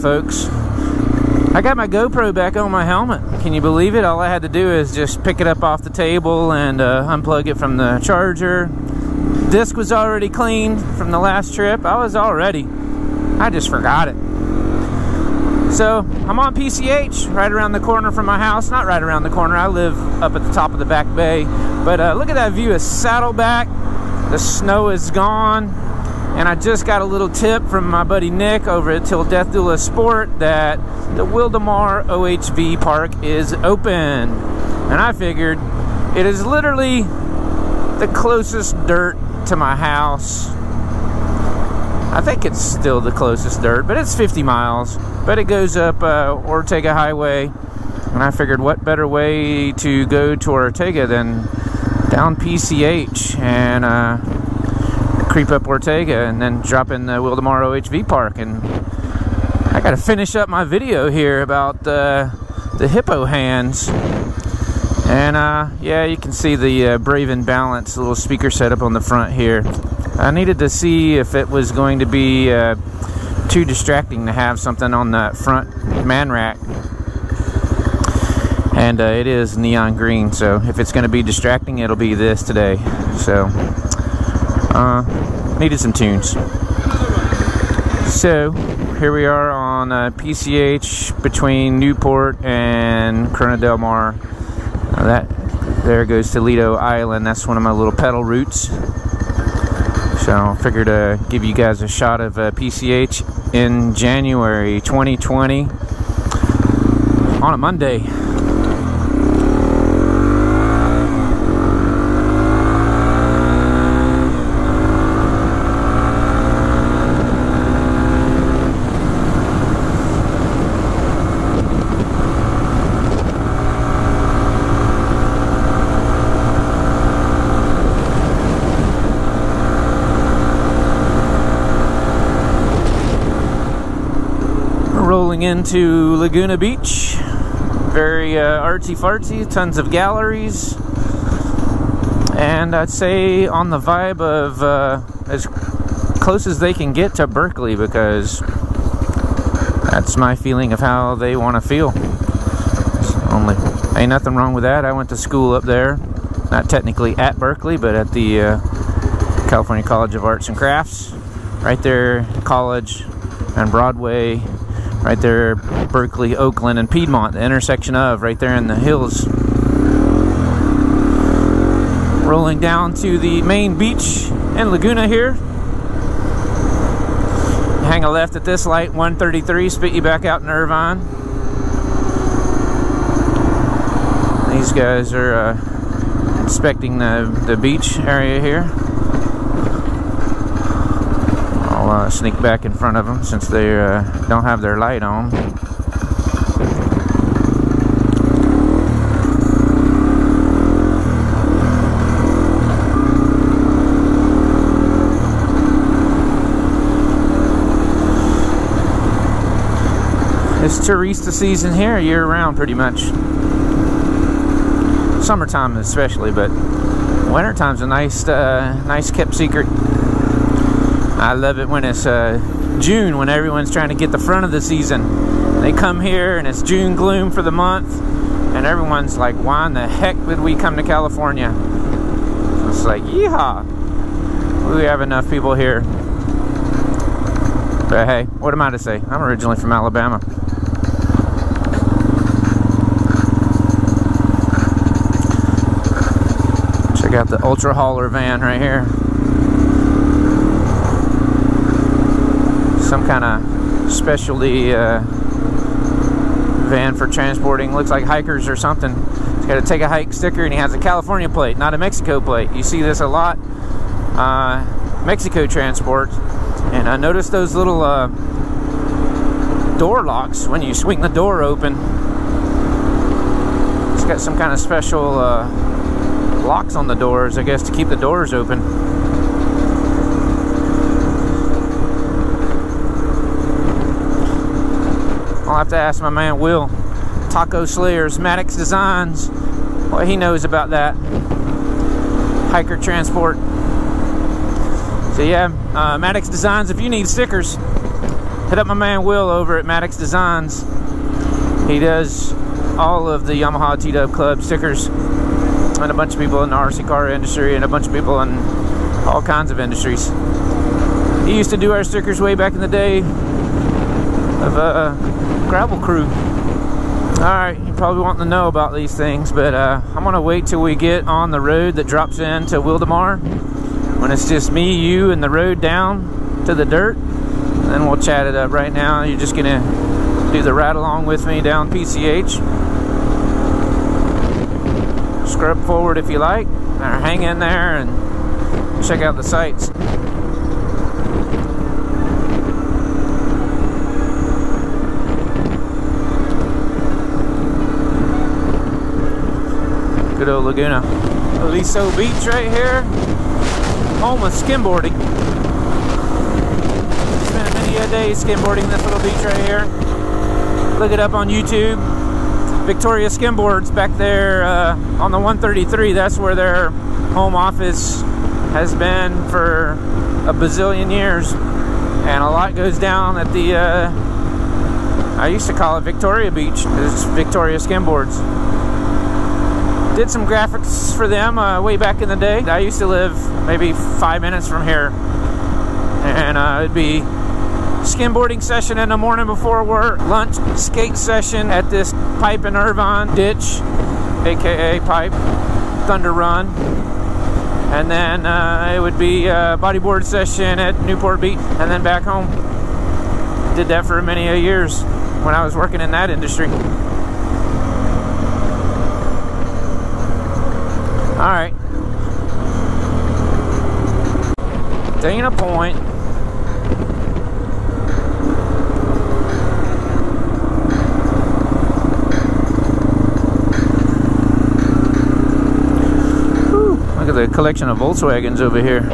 folks. I got my GoPro back on my helmet. Can you believe it? All I had to do is just pick it up off the table and unplug it from the charger. Disc was already cleaned from the last trip. I was all ready. I just forgot it. So I'm on PCH, right around the corner from my house. Not right around the corner. I live up at the top of the back bay. But look at that view of Saddleback. The snow is gone. And I just got a little tip from my buddy Nick over at Till Death Do Us Sport that the Wildomar OHV Park is open. And I figured it is literally the closest dirt to my house. I think it's still the closest dirt, but it's 50 miles. But it goes up Ortega Highway. And I figured what better way to go to Ortega than down PCH and creep up Ortega and then drop in the Wildomar OHV Park. And I gotta finish up my video here about the Hippo Hands. And yeah, you can see the Braven Balance little speaker setup on the front here. I needed to see if it was going to be too distracting to have something on the front man rack. And it is neon green, so if it's gonna be distracting, it'll be this today. So needed some tunes. So here we are on PCH between Newport and Corona Del Mar. That there goes Toledo Island. That's one of my little pedal routes. So I figured to give you guys a shot of PCH in January 2020 on a Monday. Into Laguna Beach, very artsy-fartsy, tons of galleries, and I'd say on the vibe of as close as they can get to Berkeley, because that's my feeling of how they want to feel. Only ain't nothing wrong with that. I went to school up there, not technically at Berkeley, but at the California College of Arts and Crafts, right there, College and Broadway. Right there, Berkeley, Oakland, and Piedmont, the intersection of, right there in the hills. Rolling down to the main beach in Laguna here. Hang a left at this light, 133, spit you back out in Irvine. These guys are inspecting the beach area here. Sneak back in front of them since they don't have their light on. It's tourista season here year round, pretty much. Summertime especially, but wintertime's a nice, nice kept secret. I love it when it's June, when everyone's trying to get the front of the season. They come here and it's June gloom for the month, and everyone's like, why in the heck did we come to California? It's like, yeehaw, we have enough people here. But hey, what am I to say? I'm originally from Alabama. Check out the Ultra Hauler van right here. Some kind of specialty van for transporting, looks like hikers or something. It's got a take a hike sticker, and he has a California plate, not a Mexico plate. You see this a lot, Mexico transport. And I noticed those little door locks when you swing the door open. It's got some kind of special locks on the doors, I guess, to keep the doors open. I'll have to ask my man Will, Taco Slayers, Maddox Designs, what he knows about that hiker transport. So yeah, Maddox Designs, if you need stickers, hit up my man Will over at Maddox Designs. He does all of the Yamaha T-Dub Club stickers, and a bunch of people in the RC car industry, and a bunch of people in all kinds of industries. He used to do our stickers way back in the day of gravel crew. Alright, you probably want to know about these things, but I'm going to wait till we get on the road that drops into Wildomar, when it's just me, you, and the road down to the dirt, and then we'll chat it up. Right now, you're just going to do the ride along with me down PCH. Scrub forward if you like, or hang in there and check out the sights. Good old Laguna. Aliso Beach right here, home of skimboarding. Spent many a day skimboarding this little beach right here. Look it up on YouTube. Victoria Skimboards back there on the 133, that's where their home office has been for a bazillion years. And a lot goes down at the, I used to call it Victoria Beach, it's Victoria Skimboards. Did some graphics for them way back in the day. I used to live maybe 5 minutes from here, and it'd be skimboarding session in the morning before work, lunch skate session at this pipe in Irvine, ditch, aka pipe, Thunder Run, and then it would be a bodyboard session at Newport Beach, and then back home. Did that for many years when I was working in that industry. All right, Dana Point. Whew, look at the collection of Volkswagens over here.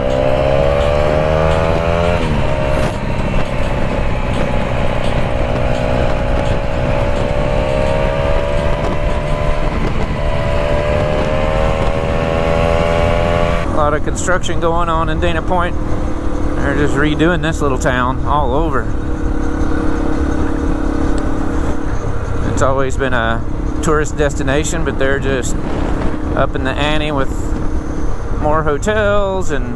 A lot of construction going on in Dana Point. They're just redoing this little town all over. It's always been a tourist destination, but they're just up in the ante with more hotels and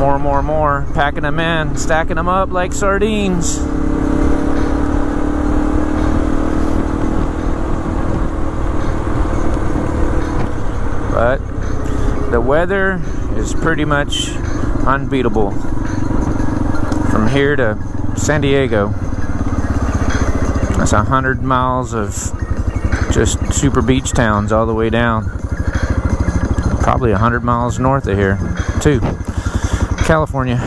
more, packing them in, stacking them up like sardines. But the weather is pretty much unbeatable from here to San Diego. That's 100 miles of just super beach towns all the way down. Probably 100 miles north of here too. California,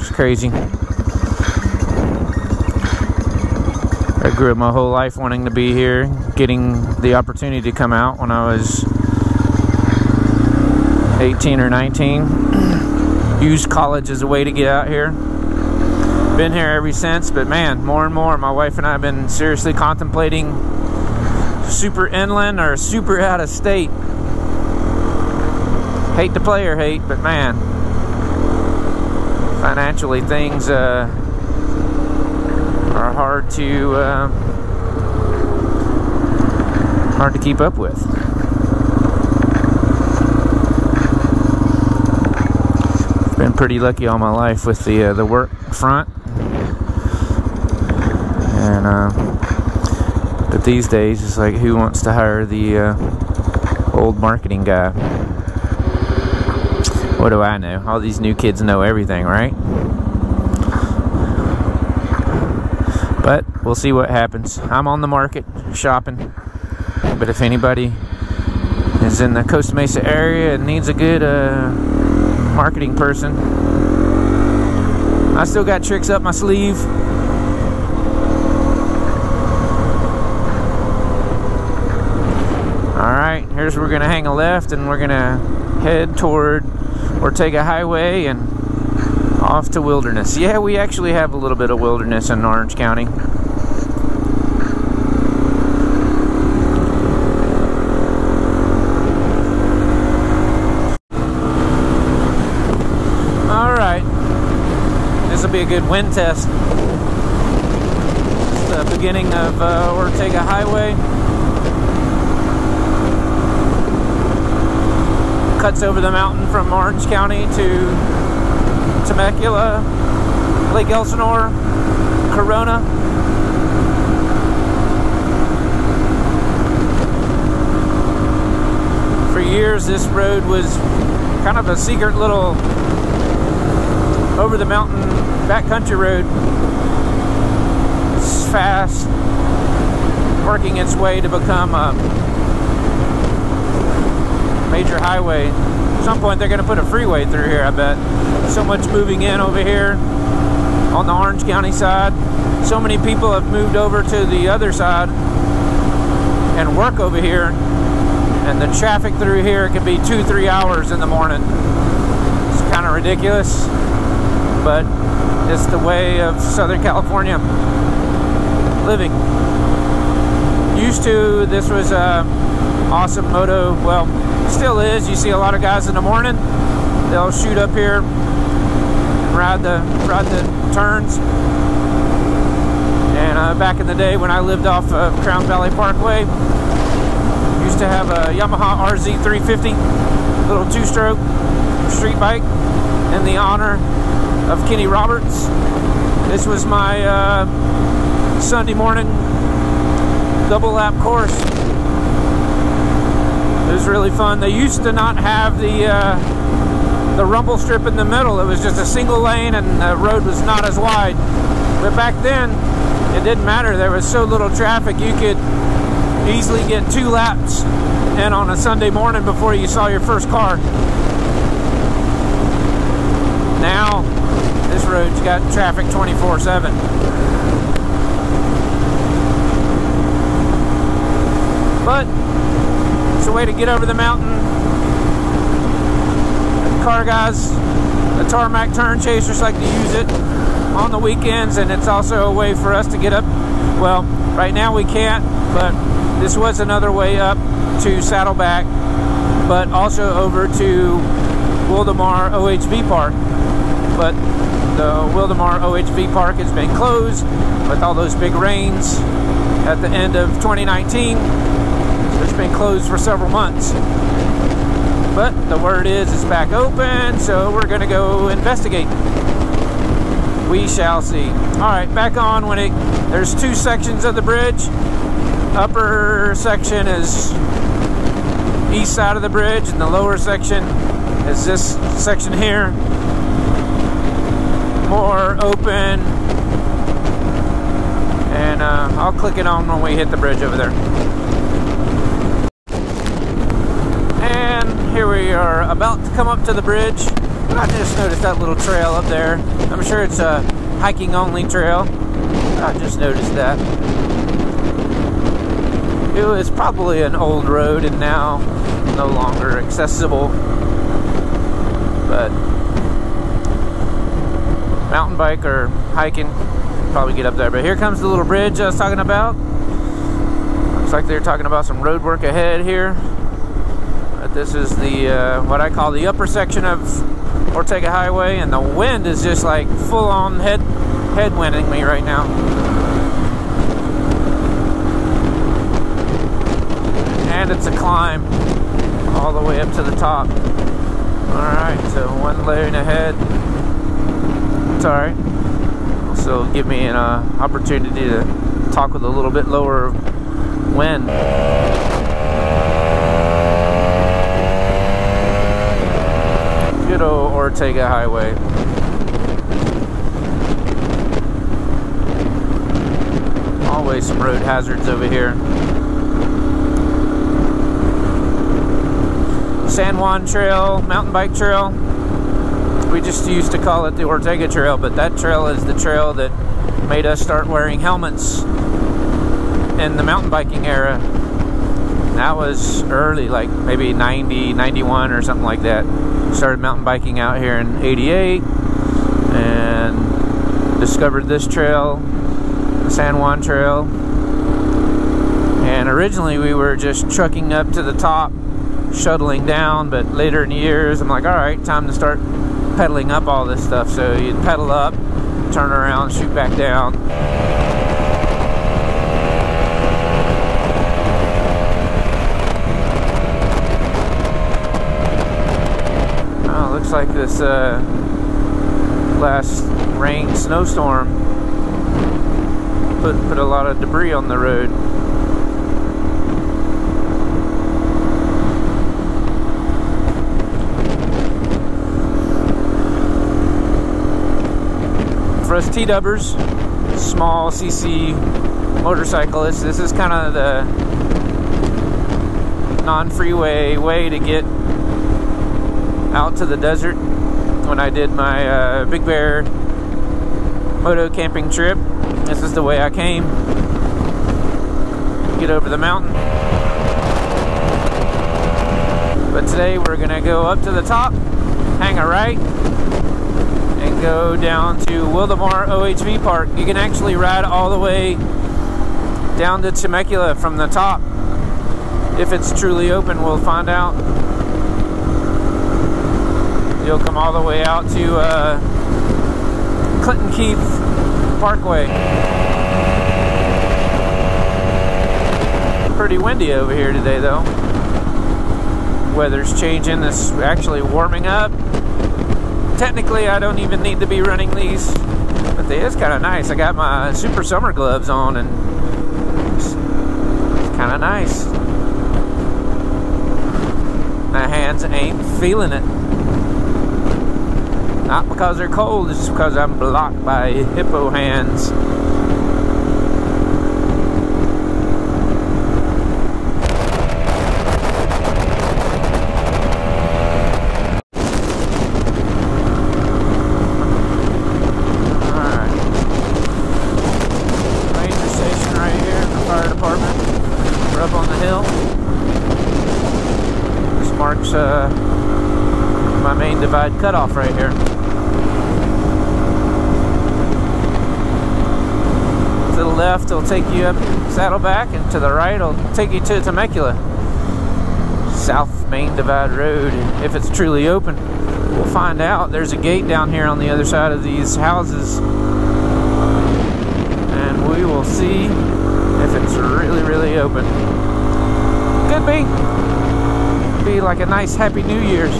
it's crazy. I grew up my whole life wanting to be here, getting the opportunity to come out when I was 18 or 19. Used college as a way to get out here. Been here ever since, but man, more and more, my wife and I have been seriously contemplating super inland or super out of state. Hate to play or hate, but man, financially things are hard to keep up with. Been pretty lucky all my life with the work front, and but these days it's like, who wants to hire the old marketing guy? What do I know? All these new kids know everything, right? But we'll see what happens. I'm on the market shopping, but if anybody is in the Costa Mesa area and needs a good marketing person, I still got tricks up my sleeve. Alright, here's where we're gonna hang a left, and we're gonna head toward Ortega Highway and off to wilderness. Yeah, we actually have a little bit of wilderness in Orange County. be a good wind test. It's the beginning of Ortega Highway. Cuts over the mountain from Orange County to Temecula, Lake Elsinore, Corona. For years, this road was kind of a secret little over the mountain backcountry road. It's fast, working its way to become a major highway. At some point, they're going to put a freeway through here, I bet. So much moving in over here on the Orange County side. So many people have moved over to the other side and work over here. And the traffic through here could be 2-3 hours in the morning. It's kind of ridiculous, but it's the way of Southern California living. Used to, this was a awesome moto, well, still is. You see a lot of guys in the morning, they'll shoot up here and ride the turns. And back in the day when I lived off of Crown Valley Parkway, used to have a Yamaha RZ350, little two-stroke street bike, in the honor of Kenny Roberts. This was my Sunday morning double lap course. It was really fun. They used to not have the rumble strip in the middle. It was just a single lane and the road was not as wide. But back then, it didn't matter. There was so little traffic, you could easily get 2 laps and on a Sunday morning before you saw your first car. Now this road's got traffic 24/7. But it's a way to get over the mountain. The car guys, the tarmac turn chasers, like to use it on the weekends, and it's also a way for us to get up. Well, right now we can't, but this was another way up to Saddleback, but also over to Wildomar OHV Park. But the Wildomar OHV Park has been closed with all those big rains at the end of 2019. It's been closed for several months. But the word is it's back open, so we're going to go investigate. We shall see. All right, back on when there's 2 sections of the bridge. Upper section is east side of the bridge, and the lower section is this section here. More open, and I'll click it on when we hit the bridge over there. And here we are about to come up to the bridge. I just noticed that little trail up there. I'm sure it's a hiking only trail. I just noticed that. It was probably an old road and now no longer accessible, but mountain bike or hiking, probably get up there. But here comes the little bridge I was talking about. Looks like they're talking about some road work ahead here. But this is the what I call the upper section of Ortega Highway, and the wind is just like full on headwinding me right now. And it's a climb all the way up to the top. Alright, so one lane ahead. It's alright. So give me an opportunity to talk with a little bit lower wind. Good old Ortega Highway. Always some road hazards over here. San Juan Trail, mountain bike trail. We just used to call it the Ortega Trail, but that trail is the trail that made us start wearing helmets in the mountain biking era. And that was early, like maybe 90, 91 or something like that. Started mountain biking out here in 88 and discovered this trail, the San Juan Trail. And originally we were just trucking up to the top, shuttling down, but later in the years I'm like, all right, time to start pedaling up all this stuff. So you'd pedal up turn around, shoot back down. Oh, looks like this last rain snowstorm put a lot of debris on the road. For us T-Dubbers, small CC motorcyclists, this is kind of the non-freeway way to get out to the desert. When I did my Big Bear moto camping trip, this is the way I came. Get over the mountain. But today we're gonna go up to the top, hang a right, and go down to Wildomar OHV Park. You can actually ride all the way down to Temecula from the top. If it's truly open, we'll find out. You'll come all the way out to Clinton Keith Parkway. Pretty windy over here today though. Weather's changing, it's actually warming up. Technically I don't even need to be running these, but it is kind of nice. I got my super summer gloves on and it's kind of nice. My hands ain't feeling it. Not because they're cold, it's because I'm blocked by Hippo Hands. Alright. Ranger station right here, the fire department. We're up on the hill. This marks my main divide cutoff right here. Left will take you up Saddleback, and to the right will take you to Temecula. South Main Divide Road, if it's truly open. We'll find out. There's a gate down here on the other side of these houses. And we will see if it's really, really open. Could be. Could be like a nice Happy New Year's.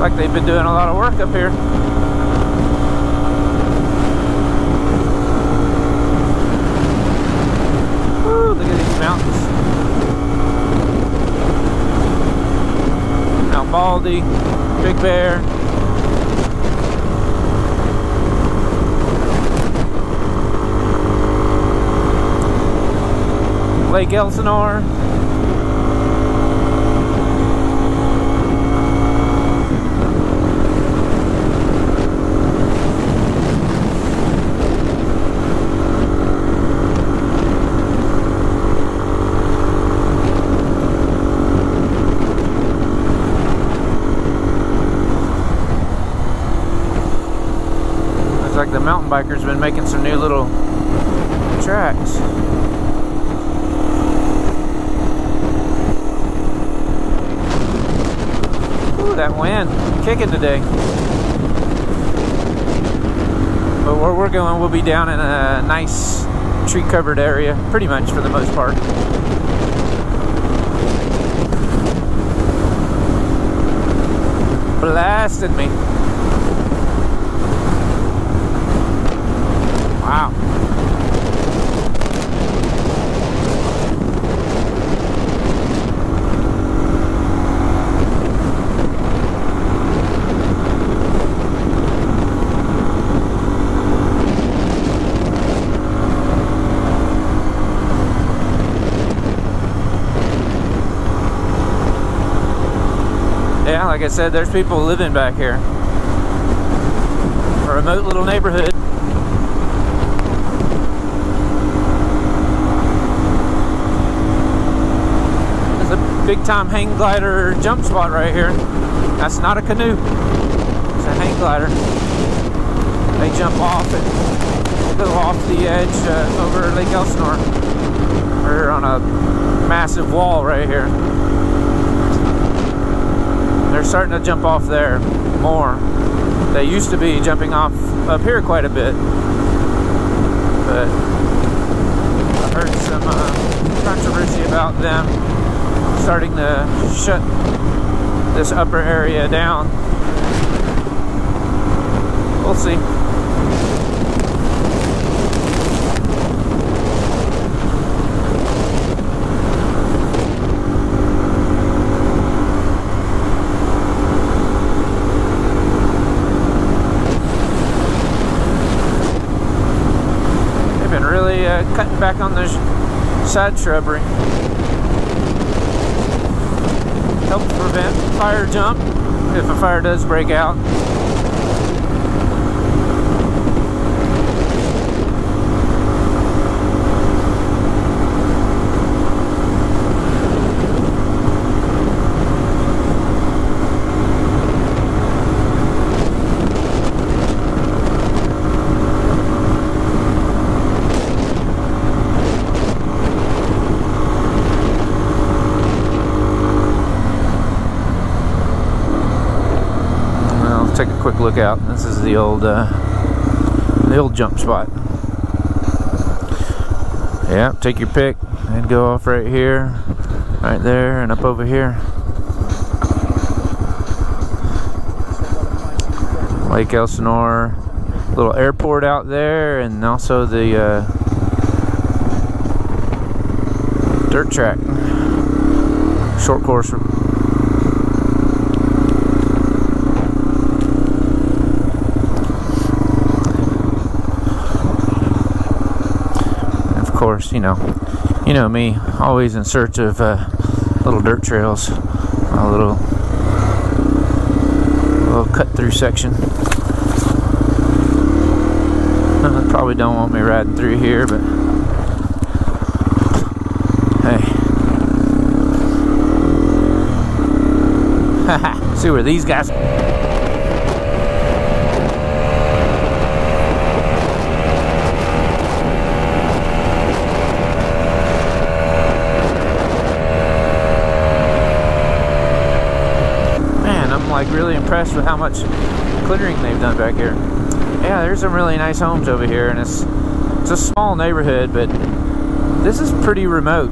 Like they've been doing a lot of work up here. Woo, look at these mountains. Mount Baldy, Big Bear. Lake Elsinore. Like the mountain bikers been making some new little tracks. Ooh, that wind kicking today. But where we're going, we'll be down in a nice tree covered area, pretty much for the most part. Blasted me. Wow. Yeah, like like I said, there's people living back here. A remote little neighborhood. There's a big time hang glider jump spot right here. That's not a canoe. It's a hang glider. They jump off and go off the edge over Lake Elsinore. We're on a massive wall right here. They're starting to jump off there more. They used to be jumping off up here quite a bit, but I heard some controversy about them starting to shut this upper area down. We'll see. Cutting back on this side shrubbery. Helps prevent fire jump if a fire does break out. Take a quick look out. This is the old jump spot. Yeah, take your pick and go off right here, right there, and up over here. Lake Elsinore, little airport out there, and also the dirt track, short course. Course, you know me, always in search of little dirt trails, a little cut-through section. Probably don't want me riding through here, but hey. See where these guys are. Like, really impressed with how much clearing they've done back here. Yeah, there's some really nice homes over here, and it's a small neighborhood, but this is pretty remote.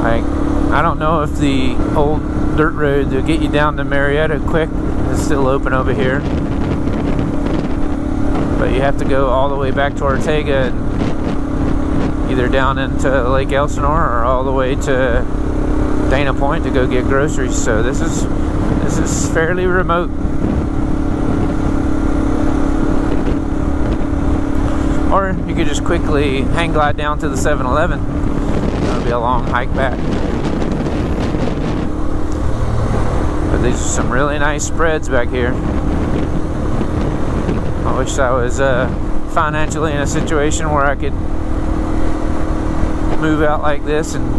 Like, I don't know if the old dirt road that'll get you down to Marietta quick is still open over here, but you have to go all the way back to Ortega and either down into Lake Elsinore or all the way to Dana Point to go get groceries. So this is fairly remote. Or you could just quickly hang glide down to the 7-Eleven. That'll be a long hike back. But these are some really nice spreads back here. I wish I was financially in a situation where I could move out like this and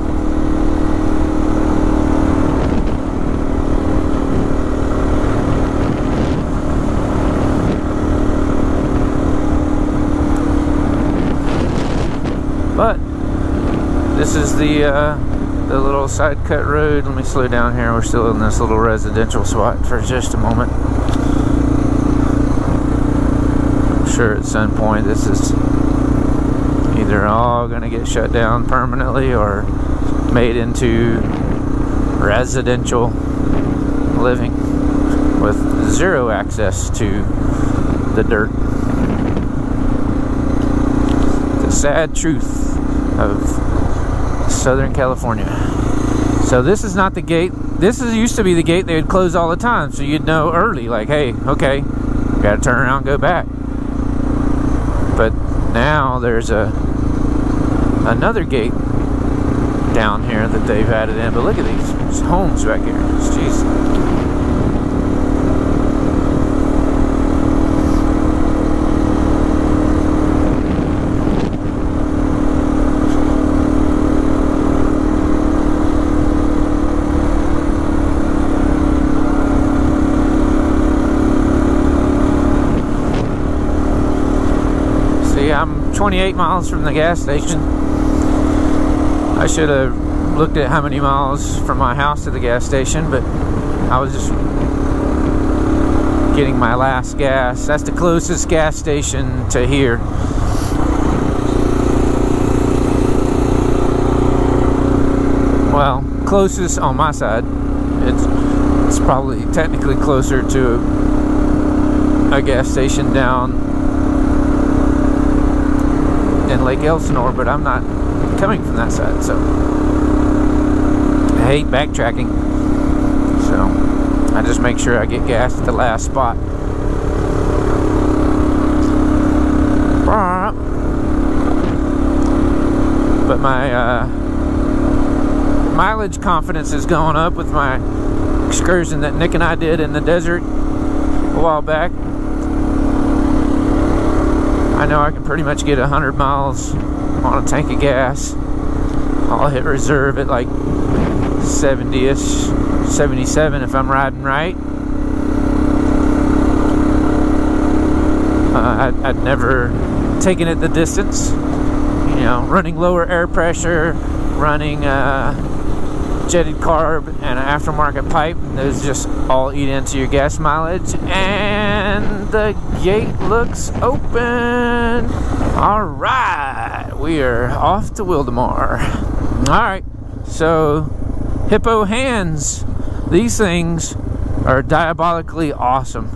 but this is the little side cut road. Let me slow down here. We're still in this little residential spot for just a moment. I'm sure at some point this is either all going to get shut down permanently or made into residential living with zero access to the dirt. The sad truth of Southern California. So this is not the gate. This is used to be the gate they would close all the time, so you'd know early, like, hey, okay, gotta turn around and go back. But now there's another gate down here that they've added in. But look at these homes back here. Jeez. I'm 28 miles from the gas station. I should have looked at how many miles from my house to the gas station, but I was just getting my last gas. That's the closest gas station to here. Well, closest on my side. It's probably technically closer to a gas station down in Lake Elsinore, but I'm not coming from that side, so I hate backtracking. So I just make sure I get gas at the last spot. But my mileage confidence is going up with my excursion that Nick and I did in the desert a while back. I know I can pretty much get 100 miles on a tank of gas. I'll hit reserve at like 70-ish, 77 if I'm riding right. I'd never taken it the distance. You know, running lower air pressure, running jetted carb and an aftermarket pipe. Those just all eat into your gas mileage. And the gate looks open. All right, we are off to Wildomar. All right, so Hippo Hands. These things are diabolically awesome.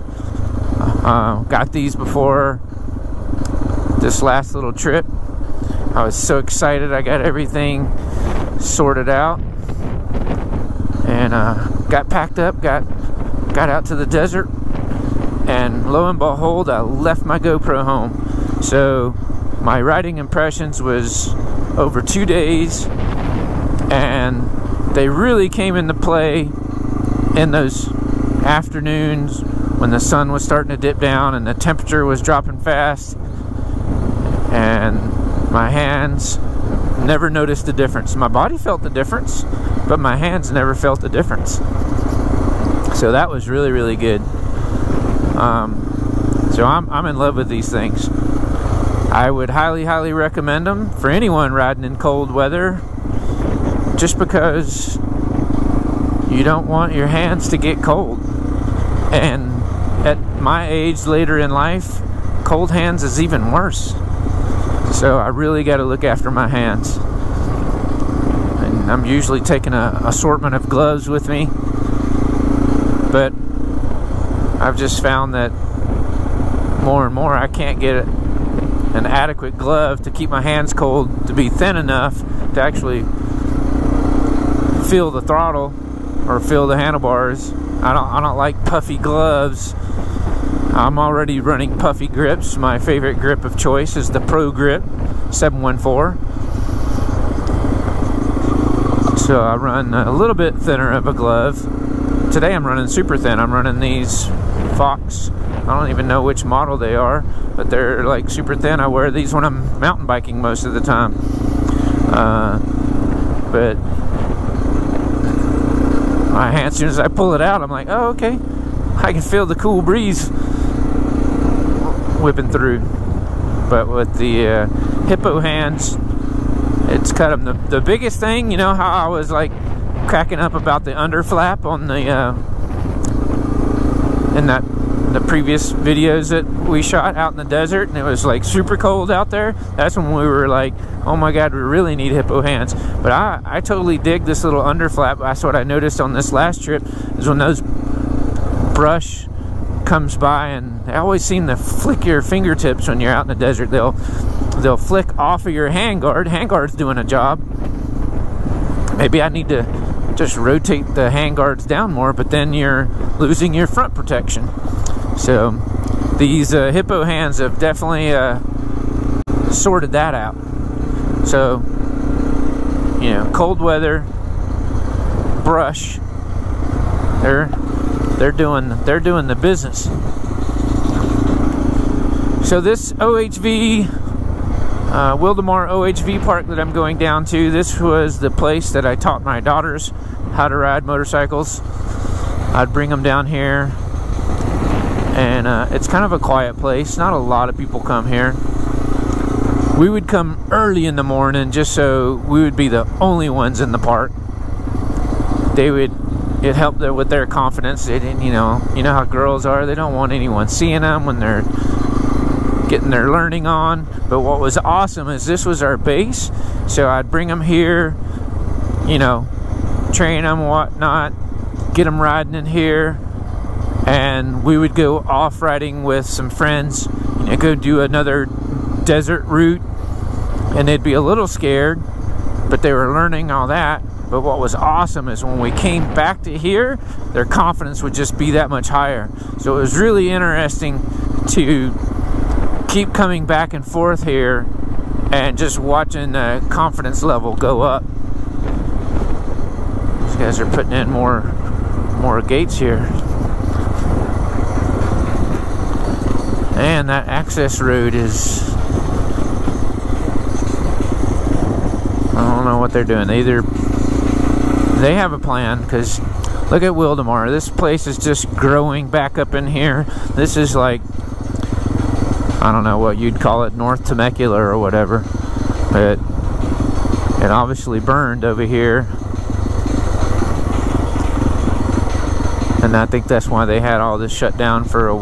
Got these before this last little trip. I was so excited. I got everything sorted out. And got packed up, got out to the desert, and lo and behold, I left my GoPro home. So my riding impressions was over 2 days, and they really came into play in those afternoons when the sun was starting to dip down and the temperature was dropping fast, and my hands never noticed the difference. My body felt the difference, but my hands never felt the difference. So that was really, really good. So I'm in love with these things. I would highly, highly recommend them for anyone riding in cold weather, just because you don't want your hands to get cold. And at my age, later in life, cold hands is even worse. So I really got to look after my hands. And I'm usually taking an assortment of gloves with me. But I've just found that more and more I can't get an adequate glove to keep my hands cold, to be thin enough to actually feel the throttle or feel the handlebars. I don't like puffy gloves. I'm already running puffy grips. My favorite grip of choice is the Pro Grip 714. So I run a little bit thinner of a glove. Today I'm running super thin. I'm running these Fox. I don't even know which model they are, but they're like super thin. I wear these when I'm mountain biking most of the time. But my hand, as soon as I pull it out, I'm like, oh, okay. I can feel the cool breeze whipping through. But with the Hippo Hands, it's cut them. The biggest thing, you know how I was like cracking up about the under flap on the in the previous videos that we shot out in the desert, and it was like super cold out there. That's when we were like, oh my god, we really need Hippo Hands. But I totally dig this little under flap. That's what I noticed on this last trip, is when those brush comes by, and I always seem to flick your fingertips when you're out in the desert. They'll flick off of your handguard. Handguard's doing a job. Maybe I need to just rotate the handguards down more, but then you're losing your front protection. So these Hippo Hands have definitely sorted that out. So, you know, cold weather, brush, they're doing the business. So this OHV, Wildomar OHV Park that I'm going down to, this was the place that I taught my daughters how to ride motorcycles. I'd bring them down here, and it's kind of a quiet place. Not a lot of people come here. We would come early in the morning just so we would be the only ones in the park. They would, it helped with their confidence. They didn't, you know how girls are. They don't want anyone seeing them when they're getting their learning on. But what was awesome is this was our base. So I'd bring them here, you know, train them, whatnot, get them riding in here. And we would go off-riding with some friends, you know, go do another desert route. And they'd be a little scared, but they were learning all that. But what was awesome is when we came back to here, their confidence would just be that much higher. So it was really interesting to keep coming back and forth here and just watching the confidence level go up. These guys are putting in more gates here. And that access road is, I don't know what they're doing. They have a plan, because look at Wildomar. This place is just growing back up in here. This is like, I don't know what you'd call it, North Temecula or whatever. But it obviously burned over here. And I think that's why they had all this shut down for a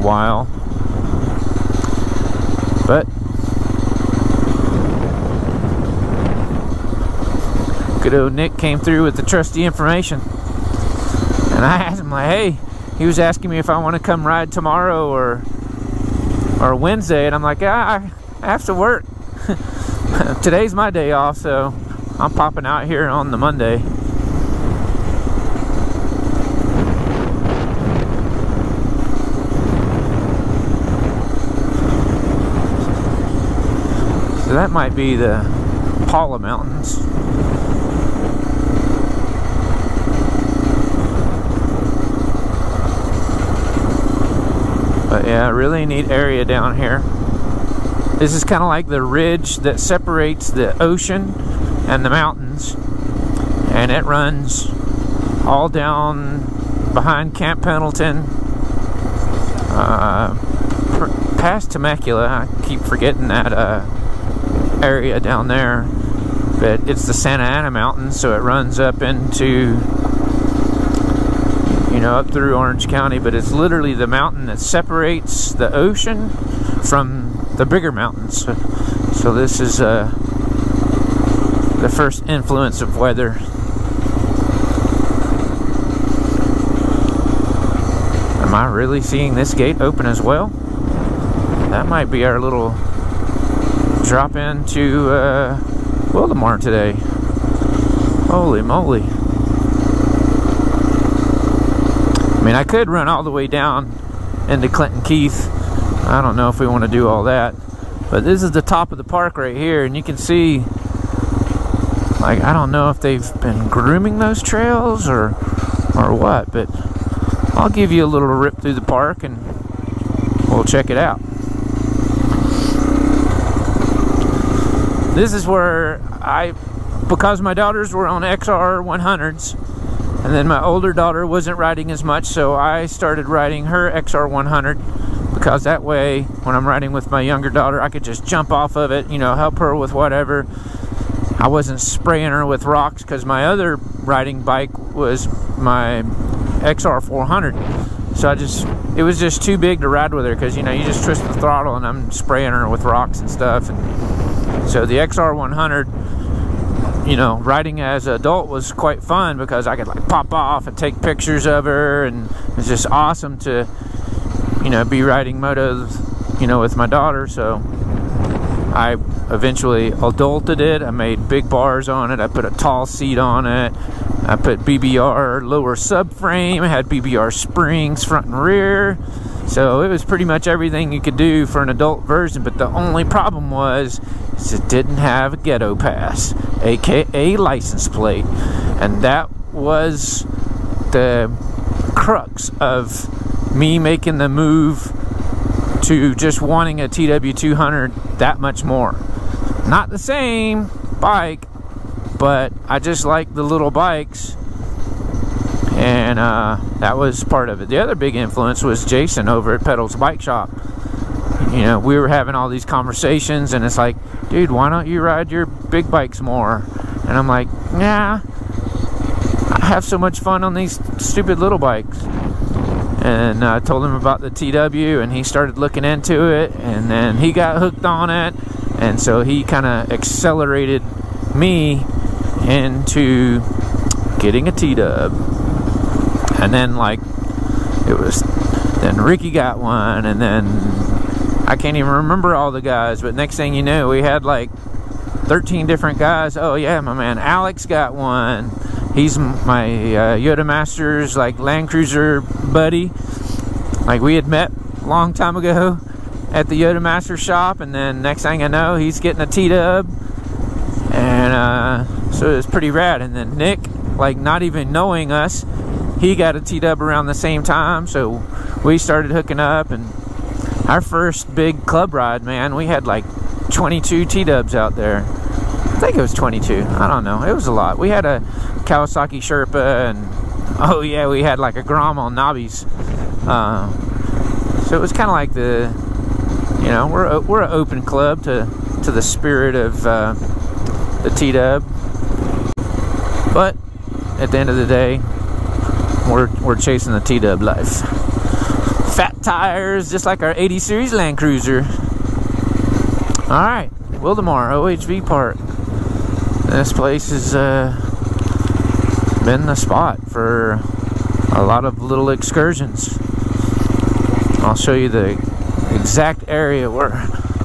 while. But good old Nick came through with the trusty information, and I asked him, like, hey, he was asking me if I want to come ride tomorrow or Wednesday, and I'm like, I have to work. Today's my day off, so I'm popping out here on the Monday. So that might be the Paula Mountains. But yeah, really neat area down here. This is kind of like the ridge that separates the ocean and the mountains. And it runs all down behind Camp Pendleton, past Temecula. I keep forgetting that area down there. But it's the Santa Ana Mountains, so it runs up into, you know, up through Orange County. But it's literally the mountain that separates the ocean from the bigger mountains. So this is the first influence of weather. Am I really seeing this gate open as well? That might be our little drop into Wildomar today. Holy moly. I mean, I could run all the way down into Clinton Keith. I don't know if we want to do all that. But this is the top of the park right here, and you can see, like, I don't know if they've been grooming those trails or what, but I'll give you a little rip through the park and we'll check it out. This is where because my daughters were on XR-100s, and then my older daughter wasn't riding as much, so I started riding her XR-100, because that way, when I'm riding with my younger daughter, I could just jump off of it, you know, help her with whatever. I wasn't spraying her with rocks, because my other riding bike was my XR-400. So it was just too big to ride with her, because, you know, you just twist the throttle and I'm spraying her with rocks and stuff. And so the XR-100, you know, riding as an adult was quite fun, because I could, like, pop off and take pictures of her, and it's just awesome to, you know, be riding motos, you know, with my daughter. So I eventually adulted it. I made big bars on it. I put a tall seat on it. I put BBR lower subframe. I had BBR springs front and rear. So it was pretty much everything you could do for an adult version, but the only problem was it didn't have a ghetto pass, aka license plate. And that was the crux of me making the move to just wanting a TW200 that much more. Not the same bike, but I just like the little bikes. And that was part of it. The other big influence was Jason over at Pedals Bike Shop. you know, we were having all these conversations, and it's like, dude, why don't you ride your big bikes more? And I'm like, nah, I have so much fun on these stupid little bikes. And I told him about the TW, and he started looking into it, and then he got hooked on it, and so he kind of accelerated me into getting a T-Dub. And then, like, it was, then Ricky got one, and then I can't even remember all the guys, but next thing you know, we had like 13 different guys. Oh yeah, my man Alex got one. He's my Yoda Masters, like, Land Cruiser buddy. Like, we had met a long time ago at the Yoda Masters shop, and then next thing I know, he's getting a T-Dub. And so it was pretty rad. And then Nick, like, not even knowing us, he got a T-Dub around the same time, so we started hooking up. And our first big club ride, man, we had like 22 T-Dubs out there. I think it was 22, I don't know, it was a lot. We had a Kawasaki Sherpa, and oh yeah, we had like a Grom on knobbies. So it was kind of like the, you know, we're an open club to the spirit of the T-Dub. But at the end of the day, we're chasing the T-Dub life. Fat tires, just like our 80 series Land Cruiser. All right, Wildomar OHV Park. This place has been the spot for a lot of little excursions. I'll show you the exact area where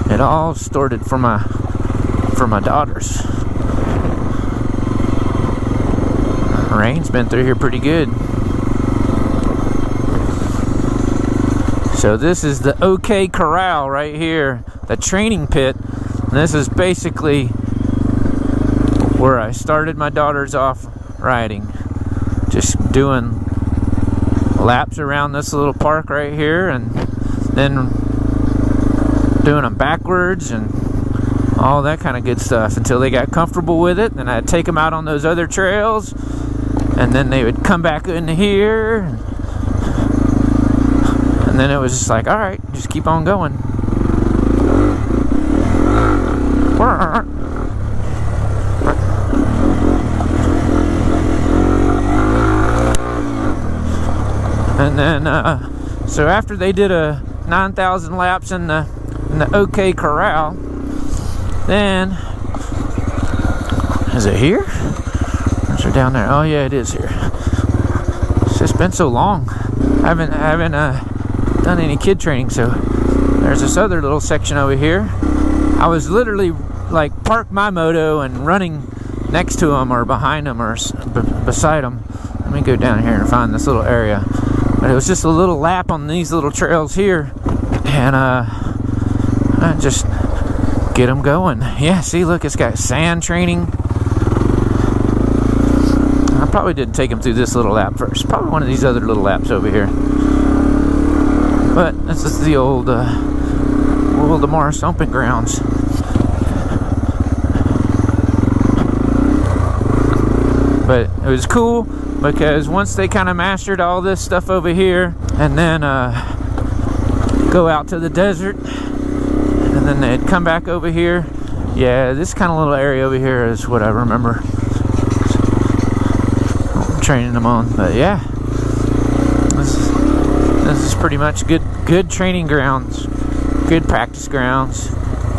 it all started for my daughters. Rain's been through here pretty good. So this is the OK Corral right here, the training pit. And this is basically where I started my daughters off riding. Just doing laps around this little park right here, and then doing them backwards and all that kind of good stuff until they got comfortable with it. Then I'd take them out on those other trails, and then they would come back in here. And then it was just like, all right, just keep on going. And then, so after they did a 9,000 laps in the OK Corral, then, is it here? Or is it down there? Oh yeah, it is here. It's just been so long. I haven't done any kid training. So there's this other little section over here. I was literally like parked my moto and running next to them or behind them or beside them. Let me go down here and find this little area. But it was just a little lap on these little trails here, and I just get them going. Yeah, see, look, it's got sand training. I probably didn't take them through this little lap first, probably one of these other little laps over here. But this is the old Wildomar stomping grounds. But it was cool because once they kind of mastered all this stuff over here, and then go out to the desert, and then they'd come back over here. Yeah, this kind of little area over here is what I remember training them on. But yeah, this is pretty much good training grounds, good practice grounds,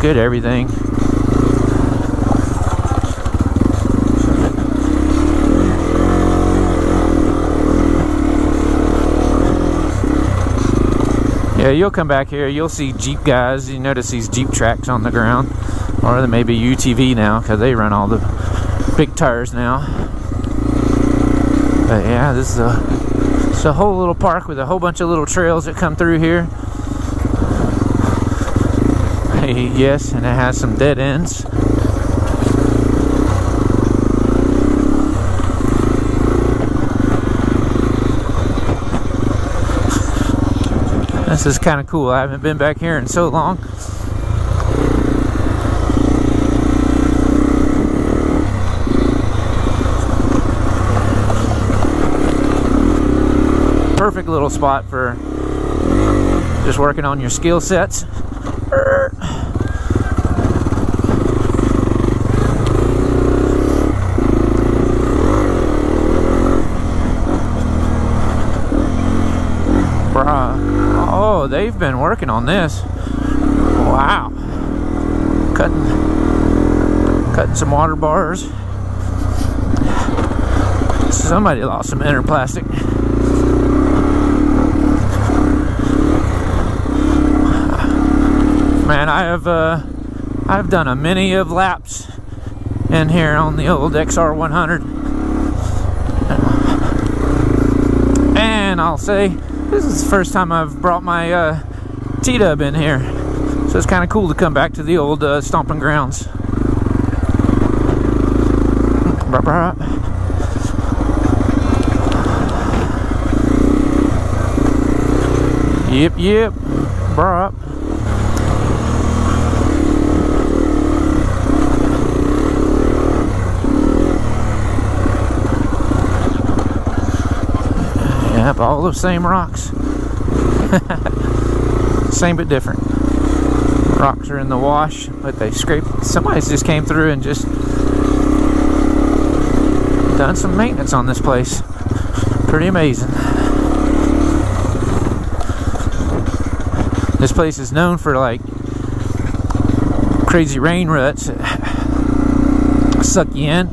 good everything. Yeah, you'll come back here, you'll see Jeep guys. You notice these Jeep tracks on the ground, or they may be UTV now because they run all the big tires now. But yeah, this is a whole little park with a whole bunch of little trails that come through here. Yes, and it has some dead ends. This is kind of cool. I haven't been back here in so long. Perfect little spot for Just working on your skill sets. Oh, they've been working on this. Wow. Cutting some water bars. Somebody lost some inner plastic. Man, I have I've done a mini of laps in here on the old XR-100, and I'll say this is the first time I've brought my T-Dub in here, so it's kind of cool to come back to the old stomping grounds. Yep, bruh. Yep, all those same rocks. Same but different. Rocks are in the wash, but they scraped. Somebody just came through and just done some maintenance on this place. Pretty amazing. This place is known for like crazy rain ruts. Suck you in.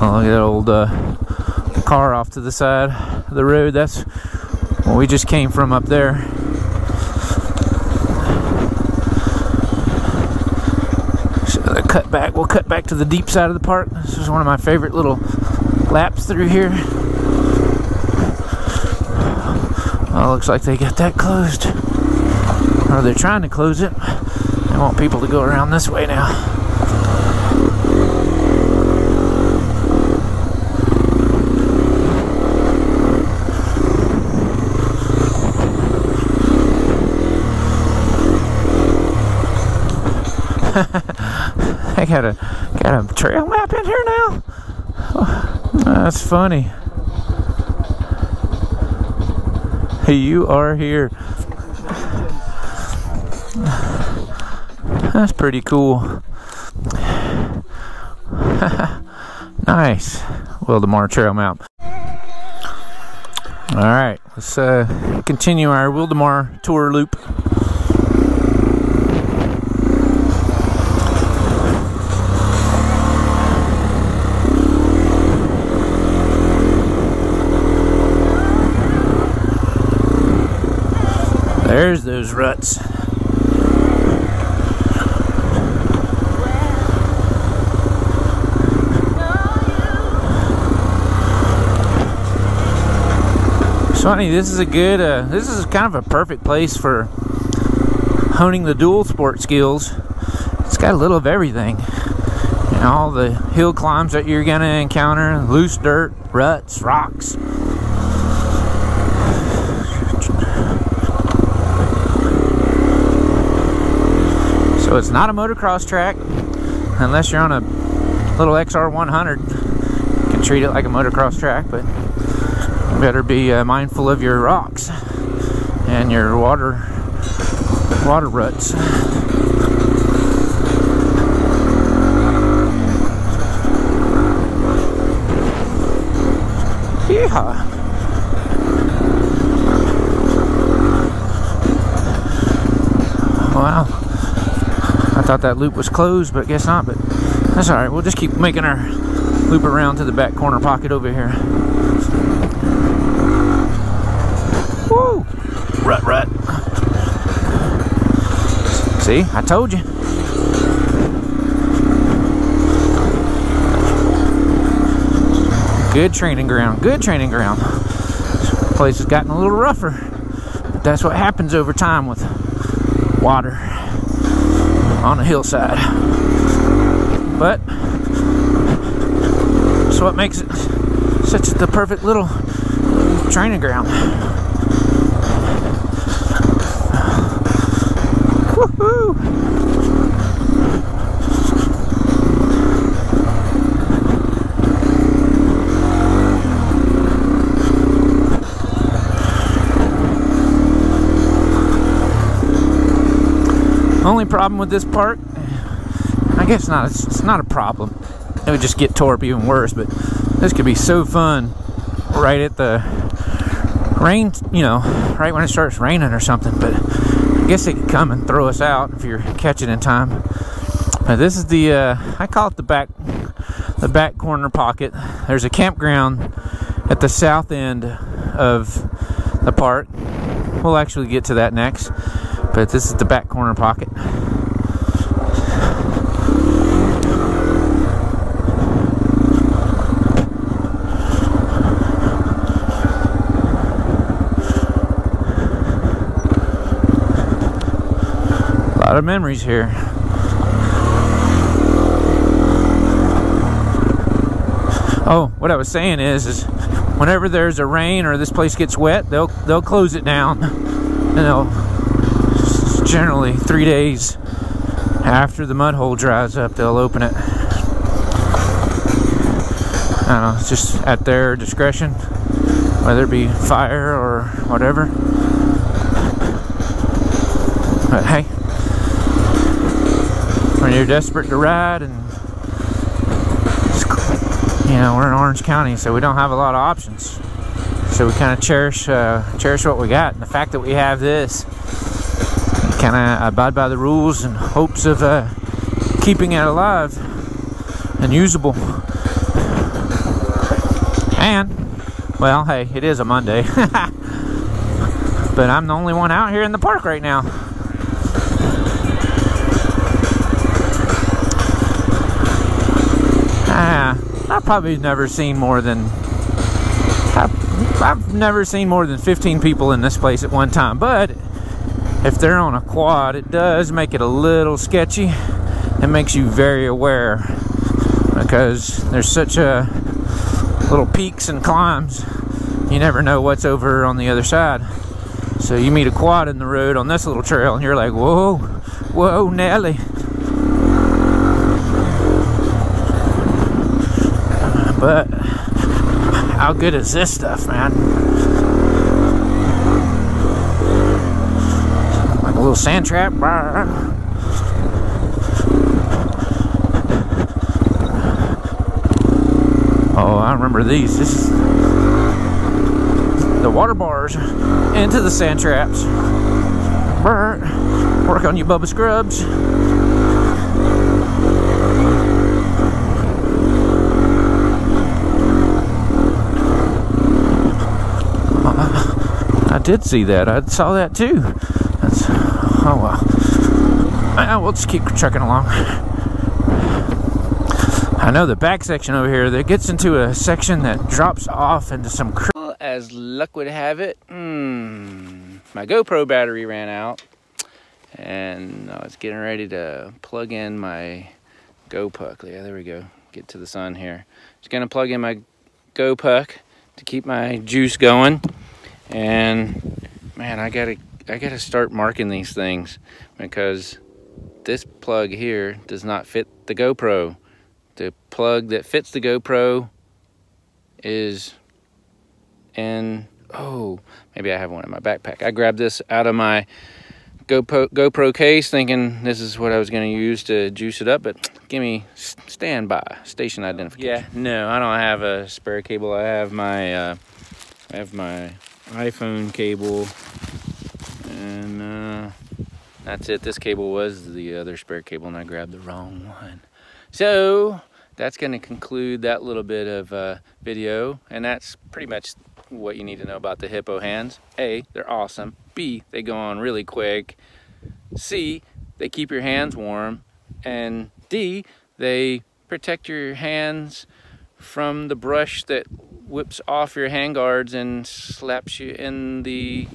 Oh, look at that old car off to the side. The road, that's what we just came from up there. So the cut back, we'll cut back to the deep side of the park. This is one of my favorite little laps through here. Oh, looks like they got that closed, or they're trying to close it. They want people to go around this way now. I got a trail map in here now. Oh, that's funny. You are here. That's pretty cool. Nice. Wildomar trail map. All right, let's continue our Wildomar tour loop. There's those ruts. It's funny, this is a good, this is kind of a perfect place for honing the dual sport skills. It's got a little of everything. You know, all the hill climbs that you're gonna encounter, loose dirt, ruts, rocks. So it's not a motocross track, unless you're on a little XR-100. You can treat it like a motocross track, but you better be mindful of your rocks and your water ruts. Yeah. Wow. Thought that loop was closed, but guess not. But that's all right, we'll just keep making our loop around to the back corner pocket over here. Woo! Rut. See, I told you. Good training ground. This place has gotten a little rougher, but that's what happens over time with water on the hillside. But so what makes it such the perfect little training ground. Woohoo! Only problem with this park, I guess not, it's not a problem. It would just get tore up even worse, but this could be so fun right at the rain, you know, right when it starts raining or something, but I guess it could come and throw us out if you're catching in time. Now this is the, I call it the back corner pocket. There's a campground at the south end of the park. We'll actually get to that next, but this is the back corner pocket. A lot of memories here. Oh, what I was saying is whenever there's a rain or this place gets wet, they'll close it down. You know, generally 3 days after the mud hole dries up, they'll open it. I don't know, it's just at their discretion, whether it be fire or whatever. But hey, when you're desperate to ride and you know, we're in Orange County, so we don't have a lot of options. So we kind of cherish what we got, and the fact that we have this, kind of abide by the rules in hopes of keeping it alive and usable. And, well, hey, it is a Monday, but I'm the only one out here in the park right now. I've probably never seen more than, I've never seen more than 15 people in this place at one time, but if they're on a quad, it does make it a little sketchy. It makes you very aware because there's such a little peaks and climbs. You never know what's over on the other side. So you meet a quad in the road on this little trail and you're like, whoa, whoa, Nelly. But how good is this stuff, man? Like a little sand trap. Oh, I remember these. This is the water bars into the sand traps. Work on you, Bubba Scrubs. Did see that. I saw that too. That's, oh well. We'll just keep trucking along. I know the back section over here that gets into a section that drops off into some as luck would have it. My GoPro battery ran out and I was getting ready to plug in my GoPuck. Yeah, there we go. Get to the sun here. Just gonna plug in my GoPuck to keep my juice going. And man, I gotta start marking these things because this plug here does not fit the GoPro. The plug that fits the GoPro is in, oh, maybe I have one in my backpack. I grabbed this out of my GoPro case thinking this is what I was gonna use to juice it up, but give me standby, station identification. Yeah, no, I don't have a spare cable. I have my iPhone cable, and that's it. This cable was the other spare cable and I grabbed the wrong one. So that's going to conclude that little bit of video, and that's pretty much what you need to know about the Hippo Hands. A, they're awesome. B, they go on really quick. C, they keep your hands warm. And D, they protect your hands from the brush that whips off your hand guards and slaps you in the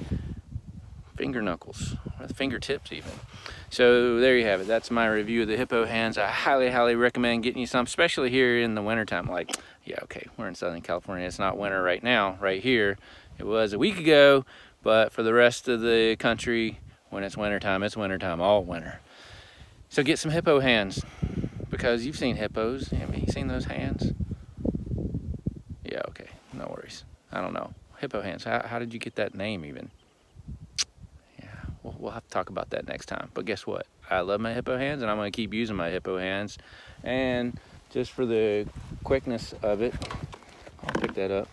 finger knuckles, or the fingertips even. So there you have it. That's my review of the Hippo Hands. I highly, highly recommend getting you some, especially here in the wintertime. Like, yeah, okay, we're in Southern California. It's not winter right now, right here. It was a week ago, but for the rest of the country, when it's wintertime all winter. So get some Hippo Hands, because you've seen hippos. Have you seen those hands? Yeah, okay, no worries. I don't know. Hippo Hands, how did you get that name even? Yeah, we'll have to talk about that next time. But guess what? I love my Hippo Hands, and I'm going to keep using my Hippo Hands. And just for the quickness of it, I'll pick that up.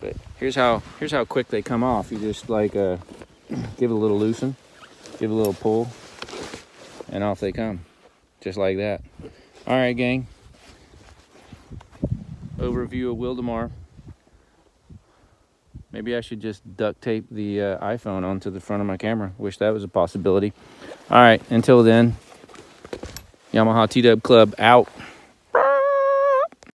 But here's how quick they come off. You just like give it a little loosen, give it a little pull, and off they come, just like that. All right, gang. Overview of Wildomar. Maybe I should just duct tape the iPhone onto the front of my camera. Wish that was a possibility. All right, until then, Yamaha T-Dub Club out.